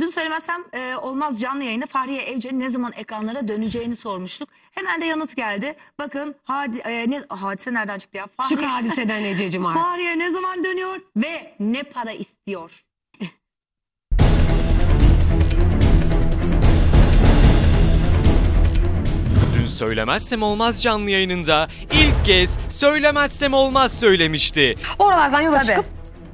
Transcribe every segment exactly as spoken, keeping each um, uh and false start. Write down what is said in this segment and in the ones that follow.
Dün Söylemezsem e, Olmaz canlı yayında Fahriye Evcen'in ne zaman ekranlara döneceğini sormuştuk. Hemen de yanıt geldi. Bakın hadi, e, ne, hadise nereden çıktı ya? Fahriye, çık hadiseden Ececiğim artık. Fahriye ne zaman dönüyor ve ne para istiyor? Dün Söylemezsem Olmaz canlı yayınında ilk kez Söylemezsem Olmaz söylemişti. Oralardan yola Tabii. çıkıp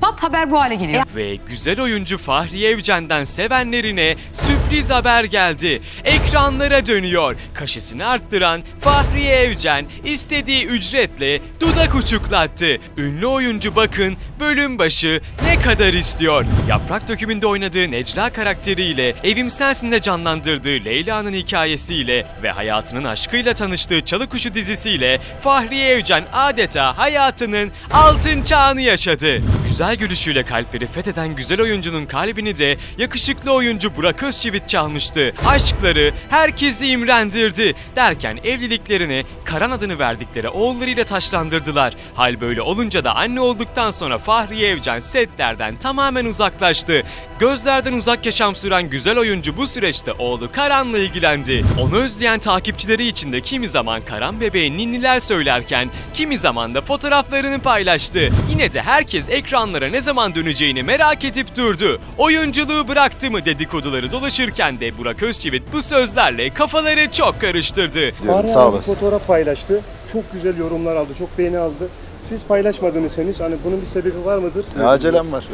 pat haber bu hale geliyor. Ve güzel oyuncu Fahriye Evcen'den sevenlerine sürpriz haber geldi. Ekranlara dönüyor. Kaşesini arttıran Fahriye Evcen istediği ücretle dudak uçuklattı. Ünlü oyuncu bakın bölüm başı ne kadar istiyor. Yaprak Dökümü'nde oynadığı Necla karakteriyle, Evim Sensin'de canlandırdığı Leyla'nın hikayesiyle ve hayatının aşkıyla tanıştığı Çalıkuşu dizisiyle Fahriye Evcen adeta hayatının altın çağını yaşadı. Güzel gülüşüyle kalpleri fetheden güzel oyuncunun kalbini de yakışıklı oyuncu Burak Özçivit çalmıştı. Aşkları herkesi imrendirdi derken evliliklerini Karan adını verdikleri oğullarıyla taşlandırdılar. Hal böyle olunca da anne olduktan sonra Fahriye Evcen setlerden tamamen uzaklaştı. Gözlerden uzak yaşam süren güzel oyuncu bu süreçte oğlu Karan'la ilgilendi. Onu özleyen takipçileri için de kimi zaman Karan bebeğe ninniler söylerken kimi zaman da fotoğraflarını paylaştı. Yine de herkes ekranlara ne zaman döneceğini merak edip durdu. Oyunculuğu bıraktı mı dedikoduları dolaşırken de Burak Özçivit bu sözlerle kafaları çok karıştırdı. Sağ olasın. Fotoğraf paylaştı. Çok güzel yorumlar aldı. Çok beğeni aldı. Siz paylaşmadınız henüz. Hani bunun bir sebebi var mıdır? Ne acelem var.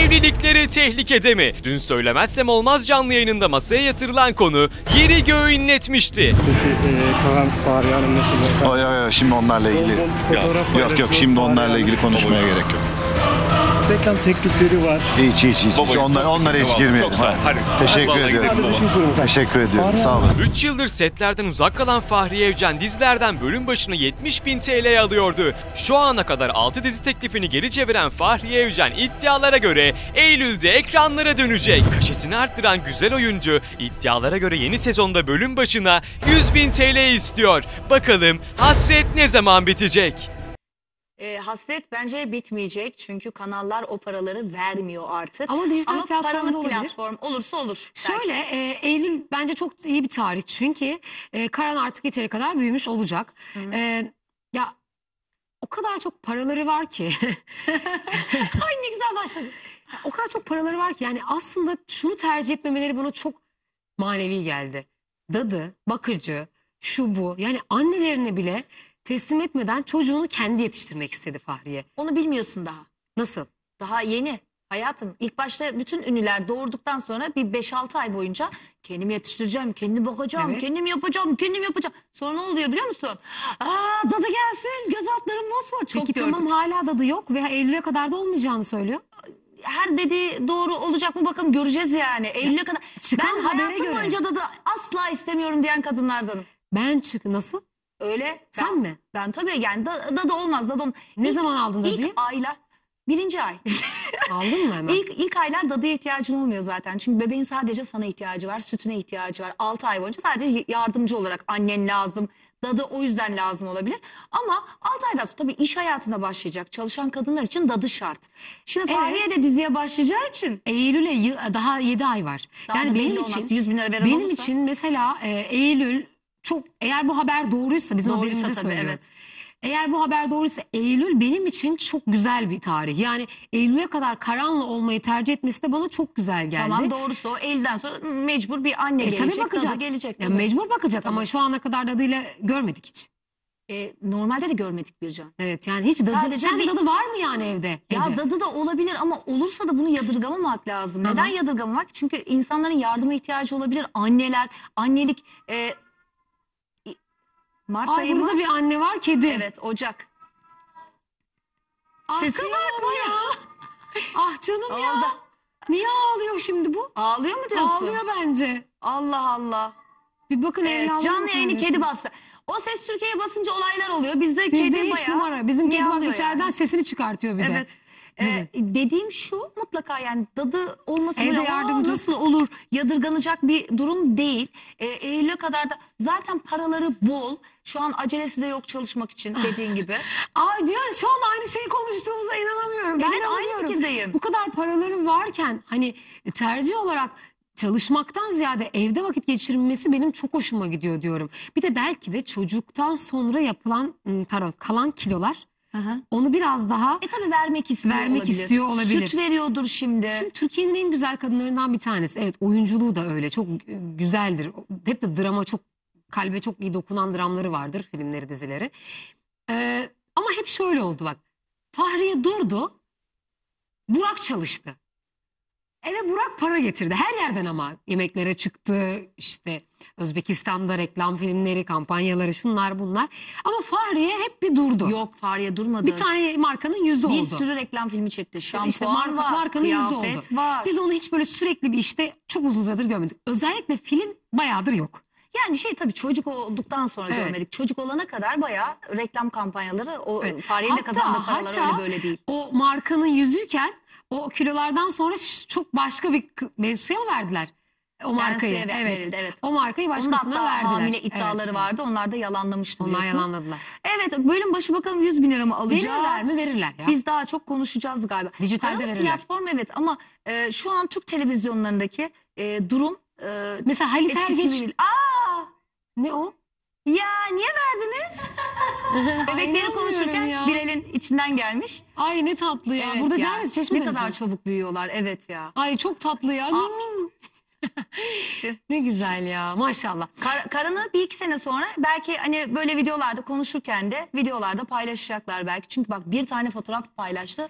Evlilikleri tehlikede mi? Dün Söylemezsem Olmaz canlı yayınında masaya yatırılan konu yeri göğü inletmişti. Peki Karan, Fahriye Hanım nasıl? Ay ay ay şimdi onlarla ilgili. Ya, yok yok şimdi onlarla ilgili konuşmaya gerek yok. Reklam teklifleri var. Hiç hiç hiç. Baba, onlar onlara hiç girmeyelim. Teşekkür ediyorum. Teşekkür ediyorum. Sağ olun. üç yıldır setlerden uzak kalan Fahriye Evcen dizilerden bölüm başına yetmiş bin T L'ye alıyordu. Şu ana kadar altı dizi teklifini geri çeviren Fahriye Evcen iddialara göre Eylül'de ekranlara dönecek. Kaşesini arttıran güzel oyuncu iddialara göre yeni sezonda bölüm başına yüz bin T L istiyor. Bakalım hasret ne zaman bitecek? E, hasret bence bitmeyecek çünkü kanallar o paraları vermiyor artık. Ama dijital Ama platform, platform olursa olur. Şöyle e, Eylül bence çok iyi bir tarih çünkü e, Karan artık yeteri kadar büyümüş olacak. E, ya o kadar çok paraları var ki. Ay ne güzel başladı. Ya, o kadar çok paraları var ki yani aslında şunu tercih etmemeleri bana çok manevi geldi. Dadı, bakıcı, şu bu yani annelerine bile teslim etmeden çocuğunu kendi yetiştirmek istedi Fahriye. Onu bilmiyorsun daha. Nasıl? Daha yeni. Hayatım ilk başta bütün ünlüler doğurduktan sonra bir beş altı ay boyunca kendim yetiştireceğim, kendim bakacağım, evet. kendim yapacağım, kendim yapacağım. Sonra ne oluyor biliyor musun? Aa dadı gelsin, göz altlarım mosmor. Çok Peki gördüm. Tamam hala dadı yok ve Eylül'e kadar da olmayacağını söylüyor. Her dediği doğru olacak mı bakalım göreceğiz yani. Eylül'e kadar. Çıkan ben hayatım göre. Boyunca dadı asla istemiyorum diyen kadınlardanım. Ben çık nasıl? Öyle. Sen ben, mi? Ben tabii yani da da, da olmaz da da olmaz. Ne ilk, zaman aldın dadı? İlk aylar. Birinci ay. Aldın mı hemen? İlk, ilk aylar dadıya ihtiyacın olmuyor zaten. Çünkü bebeğin sadece sana ihtiyacı var. Sütüne ihtiyacı var. altı ay boyunca sadece yardımcı olarak annen lazım. Dadı o yüzden lazım olabilir. Ama altı aydan sonra tabii iş hayatına başlayacak. Çalışan kadınlar için dadı şart. Şimdi evet. Fahriye de diziye başlayacağı için. Eylül'e daha yedi ay var. Daha yani benim için. yüz bin lira veren benim olursa. için mesela e, Eylül. Çok eğer bu haber doğruysa bizim doğruysa haberimizi tabii, evet. Eğer bu haber doğruysa Eylül benim için çok güzel bir tarih. Yani Eylül'e kadar Karan'la olmayı tercih etmesi de bana çok güzel geldi. Tamam doğrusu o Eylül'den sonra mecbur bir anne e, gelecek, bakacak. Dadı gelecek. Ya, mecbur bakacak tamam. Ama şu ana kadar dadıyla görmedik hiç. E, normalde de görmedik Bircan. Evet yani hiç dadı, sadece bir... dadı var mı yani evde? Ya Ece? Dadı da olabilir ama olursa da bunu yadırgamamak lazım. Aha. Neden yadırgamamak? Çünkü insanların yardıma ihtiyacı olabilir. Anneler, annelik... E, Mart Ay ayımı... burada bir anne var kedi. Evet Ocak. Sesi bakma ya. Ah canım ya. Ağla. Niye ağlıyor şimdi bu? Ağlıyor mu diyorsun? Ağlıyor bence. Allah Allah. Bir bakın evet, canlı yayını kedi bastı. O ses Türkiye'ye basınca olaylar oluyor. Bizde, Bizde kedi bayağı. Numara. Bizim kedi içeriden sesini çıkartıyor bir evet. de. Ee, dediğim şu, mutlaka yani dadı olması böyle yardımcı nasıl olur yadırganacak bir durum değil. Ee, Eylül'e kadar da zaten paraları bol. Şu an acelesi de yok çalışmak için dediğin gibi. Aa, Cihan, şu an aynı şeyi konuştuğumuza inanamıyorum. Ben evet, aynı fikirdeyim. Bu kadar paraları varken hani tercih olarak çalışmaktan ziyade evde vakit geçirmesi benim çok hoşuma gidiyor diyorum. Bir de belki de çocuktan sonra yapılan pardon kalan kilolar. Aha. Onu biraz daha e tabii vermek istiyor, vermek olabilir. istiyor olabilir. Süt veriyordur şimdi. Şimdi Türkiye'nin en güzel kadınlarından bir tanesi. Evet, oyunculuğu da öyle. Çok güzeldir. Hep de drama, çok kalbe çok iyi dokunan dramları vardır. Filmleri, dizileri. Ee, ama hep şöyle oldu bak. Fahriye durdu. Burak çalıştı. Eve Burak para getirdi. Her yerden ama. Yemeklere çıktı. İşte Özbekistan'da reklam filmleri, kampanyaları, şunlar bunlar. Ama Fahriye hep bir durdu. Yok, Fahriye durmadı. Bir tane markanın yüzü oldu. Bir sürü reklam filmi çekti. Şampuan işte marka, var, markanın yüzü oldu. Var. Biz onu hiç böyle sürekli bir işte çok uzun zamandır görmedik. Özellikle film bayağıdır yok. Yani şey tabii çocuk olduktan sonra evet. görmedik. Çocuk olana kadar bayağı reklam kampanyaları, o evet. Fahriye'nin de kazandığı paralar öyle böyle değil. O markanın yüzüyken o kilolardan sonra çok başka bir mevzuya mı verdiler? O markayı, evet, verildi, evet. O markayı başkasına verdiler. Hamile iddiaları evet. vardı. Onlar da yalanlamıştı. Onlar biliyorsunuz. yalanladılar. Evet, bölüm başı bakalım yüz bin lira mı alacak? Verirler mi? Verirler ya. Biz daha çok konuşacağız galiba. Dijitalde Karan verirler. Platform evet ama e, şu an Türk televizyonlarındaki e, durum e, mesela Halit Ergenç. Aa! Ne o? Ya niye verdiniz? Bebekleri konuşurken ya. bir elin içinden gelmiş. Ay ne tatlı ya. Evet, burada ya. Deriz çeşmede. Ne kadar mi? çabuk büyüyorlar. Evet ya. Ay çok tatlı ya. Min min. Ne güzel ya, maşallah. Kar, Karan'ı bir iki sene sonra belki hani böyle videolarda konuşurken de videolarda paylaşacaklar belki. Çünkü bak bir tane fotoğraf paylaştı.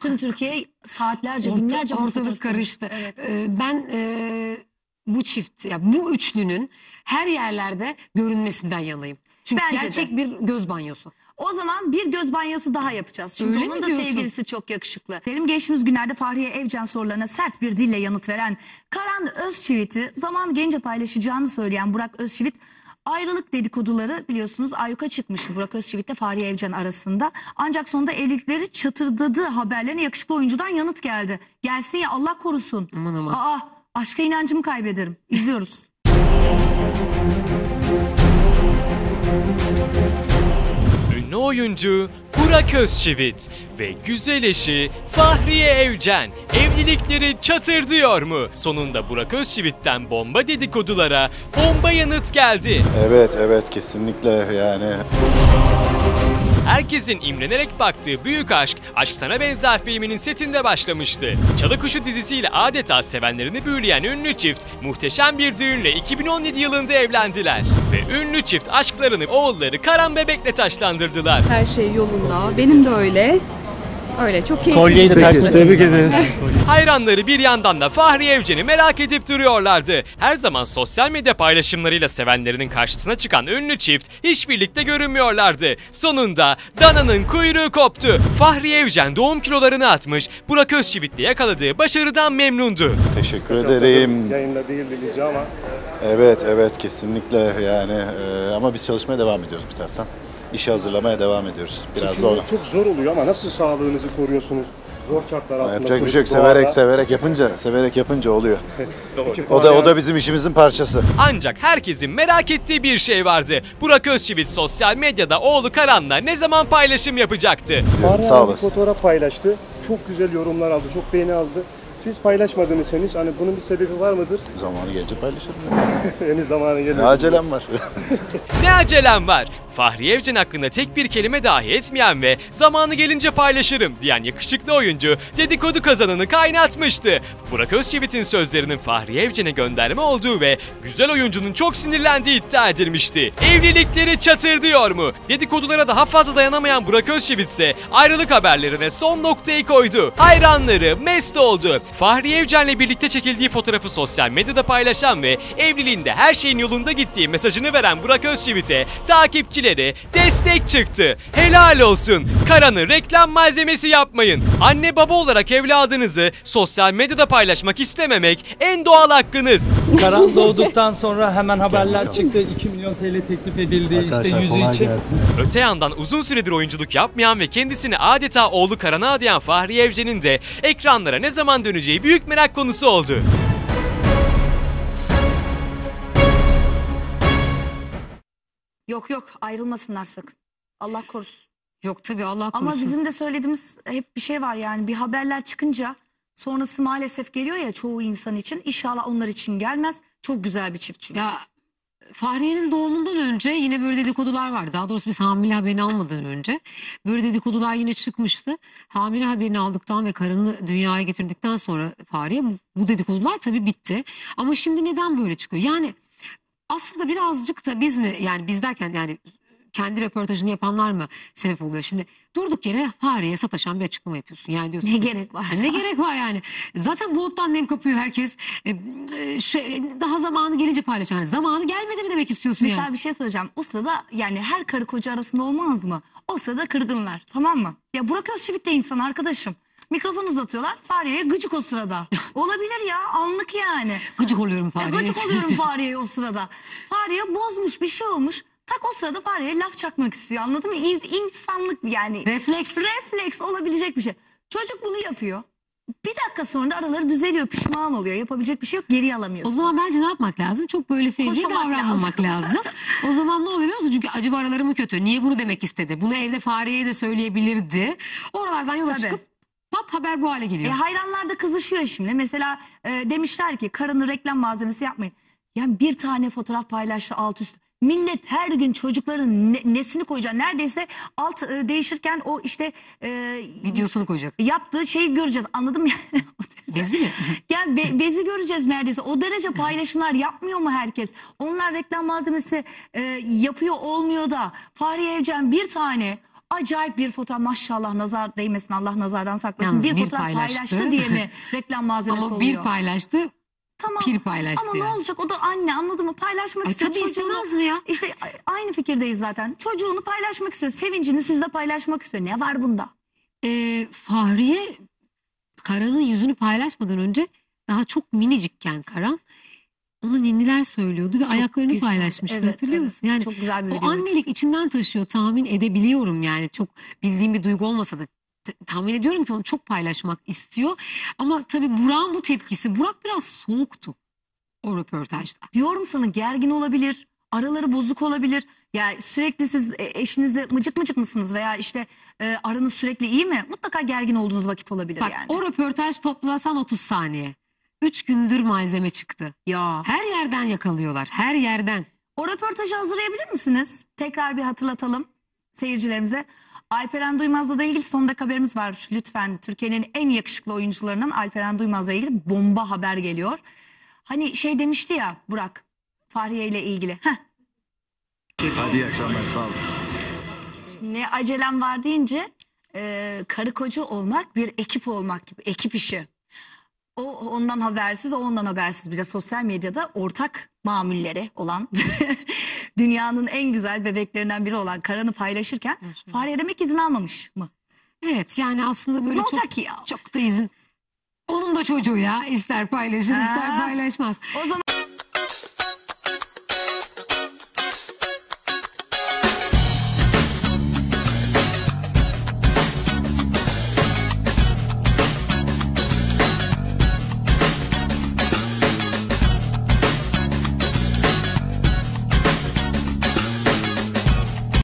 Tüm Türkiye saatlerce Orta, binlerce ortalık karıştı. Evet. Ee, ben e, bu çift ya bu üçlünün her yerlerde görünmesinden yanayım. Çünkü Bence gerçek de. bir göz banyosu. O zaman bir göz banyosu daha yapacağız. Çünkü Öyle onun da diyorsun? sevgilisi çok yakışıklı. Benim geçtiğimiz günlerde Fahriye Evcen sorularına sert bir dille yanıt veren Karan Özçivit'i zaman gelince paylaşacağını söyleyen Burak Özçivit, ayrılık dedikoduları biliyorsunuz ayyuka çıkmıştı Burak Özçivit ile Fahriye Evcen arasında. Ancak sonunda evlilikleri çatırdadığı haberlerine yakışıklı oyuncudan yanıt geldi. Gelsin ya, Allah korusun. Aman aman. Aa, aşka inancımı kaybederim. İzliyoruz. Ünlü oyuncu Burak Özçivit ve güzel eşi Fahriye Evcen evlilikleri çatırdıyor mu? Sonunda Burak Özçivit'ten bomba dedikodulara bomba yanıt geldi. Evet evet kesinlikle yani. Herkesin imrenerek baktığı Büyük Aşk, Aşk Sana Benzer filminin setinde başlamıştı. Çalıkuşu dizisiyle adeta sevenlerini büyüleyen ünlü çift, muhteşem bir düğünle iki bin on yedi yılında evlendiler. Ve ünlü çift aşklarını oğulları Karan Bebek'le taşlandırdılar. Her şey yolunda, benim de öyle. Öyle çok keyifli. Kolyeyi de taşmışsınız. Tebrik ederiz. Hayranları bir yandan da Fahriye Evcen'i merak edip duruyorlardı. Her zaman sosyal medya paylaşımlarıyla sevenlerinin karşısına çıkan ünlü çift hiç birlikte görünmüyorlardı. Sonunda dananın kuyruğu koptu. Fahriye Evcen doğum kilolarını atmış, Burak Özçivit'le yakaladığı başarıdan memnundu. Teşekkür Hocam, ederim. Yayında değildi gizli ama. Evet evet kesinlikle yani e, ama biz çalışmaya devam ediyoruz bir taraftan. İşi hazırlamaya devam ediyoruz. Biraz zor. Çok zor oluyor ama nasıl sağlığınızı koruyorsunuz? Zor şartlar altında. Yapacak bir şey yok. Severek severek yapınca, severek yapınca oluyor. O da o da bizim işimizin parçası. Ancak herkesin merak ettiği bir şey vardı. Burak Özçivit sosyal medyada oğlu Karan'la ne zaman paylaşım yapacaktı? Sağ olasın. Fotoğraf paylaştı. Çok güzel yorumlar aldı. Çok beğeni aldı. Siz paylaşmadınız henüz. Hani bunun bir sebebi var mıdır? Zamanı gelince paylaşırım. Henüz zamanı gelince. Ne acelem var? Ne acelem var? Fahriye Evcen hakkında tek bir kelime dahi etmeyen ve zamanı gelince paylaşırım diyen yakışıklı oyuncu dedikodu kazanını kaynatmıştı. Burak Özçivit'in sözlerinin Fahriye Evcen'e gönderme olduğu ve güzel oyuncunun çok sinirlendiği iddia edilmişti. Evlilikleri çatırdıyor mu? Dedikodulara daha fazla dayanamayan Burak Özçivit ise ayrılık haberlerine son noktayı koydu. Hayranları mest oldu. Fahriye Evcen'le birlikte çekildiği fotoğrafı sosyal medyada paylaşan ve evliliğinde her şeyin yolunda gittiği mesajını veren Burak Özçivit'e takipçi destek çıktı. Helal olsun. Karan'ı reklam malzemesi yapmayın. Anne baba olarak evladınızı sosyal medyada paylaşmak istememek en doğal hakkınız. Karan doğduktan sonra hemen haberler çıktı. iki milyon milyon T L teklif edildi. Arkadaşlar, işte yüzü için. Gelsin. Öte yandan uzun süredir oyunculuk yapmayan ve kendisini adeta oğlu Karan'a adayan Fahriye Evcen'in de ekranlara ne zaman döneceği büyük merak konusu oldu. Yok yok, ayrılmasınlar sakın. Allah korusun. Yok tabii, Allah korusun. Ama bizim de söylediğimiz hep bir şey var yani, bir haberler çıkınca sonrası maalesef geliyor ya çoğu insan için. İnşallah onlar için gelmez. Çok güzel bir çift çünkü. Ya Fahriye'nin doğumundan önce yine böyle dedikodular vardı. Daha doğrusu biz hamile haberini almadan önce böyle dedikodular yine çıkmıştı. Hamile haberini aldıktan ve Karan'ı dünyaya getirdikten sonra Fahriye, bu dedikodular tabii bitti. Ama şimdi neden böyle çıkıyor? Yani aslında birazcık da biz mi, yani biz derken yani kendi röportajını yapanlar mı sebep oluyor? Şimdi durduk yere Fahriye'ye sataşan bir açıklama yapıyorsun. Yani diyorsun, ne gerek var? Yani ne gerek var yani? Zaten buluttan nem kapıyor herkes. E, e, şey, daha zamanı gelince paylaşan. Yani zamanı gelmedi mi demek istiyorsun? Mesela yani? Bir şey söyleyeceğim. O sırada yani her karı koca arasında olmaz mı? O sırada kırgınlar, tamam mı? Ya Burak Özçivit de insan arkadaşım. Mikrofon uzatıyorlar. Fahriye'ye gıcık o sırada. Olabilir ya, anlık yani. Gıcık oluyorum Fahriye'ye. Gıcık oluyorum Fahriye'ye o sırada. Fahriye bozmuş, bir şey olmuş. Tak o sırada Fahriye'ye laf çakmak istiyor, anladın mı? İnsanlık yani. Refleks. Refleks olabilecek bir şey. Çocuk bunu yapıyor. Bir dakika sonra da araları düzeliyor, pişman oluyor. Yapabilecek bir şey yok, geri alamıyorsun. O zaman bence ne yapmak lazım? Çok böyle fevri davranmamak lazım. lazım. O zaman ne oluyor? Çünkü acaba araları mı kötü? Niye bunu demek istedi? Bunu evde Fahriye'ye de söyleyebilirdi. Oralardan yola Tabii. çıkıp pat haber bu hale geliyor. E, hayranlar da kızışıyor şimdi. Mesela e, demişler ki Karan'ı reklam malzemesi yapmayın. Yani bir tane fotoğraf paylaştı alt üst. Millet her gün çocukların ne, nesini koyacağı, neredeyse alt e, değişirken o işte e, videosunu koyacak. Yaptığı şeyi göreceğiz, anladın mı? Yani, bezi mi? Yani be, bezi göreceğiz neredeyse. O derece paylaşımlar yapmıyor mu herkes? Onlar reklam malzemesi e, yapıyor olmuyor da Fahriye Evcen bir tane acayip bir fotoğraf, maşallah nazar değmesin, Allah nazardan saklasın. Yalnız bir, bir fotoğraf paylaştı. paylaştı diye mi reklam malzemesi oluyor? Ama bir oluyor. paylaştı. Tamam. Pir paylaştı. Ama ya. Ne olacak? O da anne, anladın mı? Paylaşmak Ay, istiyor. Tabii istemez mi ya? İşte aynı fikirdeyiz zaten. Çocuğunu paylaşmak istiyor. Sevincini sizle paylaşmak istiyor. Ne var bunda? Ee, Fahriye Karan'ın yüzünü paylaşmadan önce daha çok minicikken Karan ona ninniler söylüyordu ve çok ayaklarını güzel. paylaşmıştı. Evet, hatırlıyor evet. musun? Yani çok güzel bir o annelik içinden taşıyor. Tahmin edebiliyorum yani. Çok bildiğim bir duygu olmasa da tahmin ediyorum ki onu çok paylaşmak istiyor. Ama tabii Burak'ın bu tepkisi, Burak biraz soğuktu o röportajda. Diyorum sana, gergin olabilir, araları bozuk olabilir. Yani sürekli siz eşinize mıcık mıcık mısınız veya işte e, aranız sürekli iyi mi? Mutlaka gergin olduğunuz vakit olabilir Bak, yani. O röportaj toplasan otuz saniye. üç gündür malzeme çıktı. Ya. Her yerden yakalıyorlar, her yerden. O röportajı hazırlayabilir misiniz? Tekrar bir hatırlatalım seyircilerimize. Alperen Duymaz'la da ilgili son dakika haberimiz var. Lütfen, Türkiye'nin en yakışıklı oyuncularından Alperen Duymaz'la ilgili bomba haber geliyor. Hani şey demişti ya Burak, Fahriye ile ilgili. Heh. Hadi iyi akşamlar, sağ olun. Şimdi ne acelem var deyince e, karı koca olmak bir ekip olmak gibi, ekip işi. O ondan habersiz, o ondan habersiz. Bir de sosyal medyada ortak mamulleri olan... Dünyanın en güzel bebeklerinden biri olan Karan'ı paylaşırken Fahriye demek izin almamış mı? Evet yani aslında böyle çok, ya? çok da izin. Onun da çocuğu ya, ister paylaşır ha. ister paylaşmaz. O zaman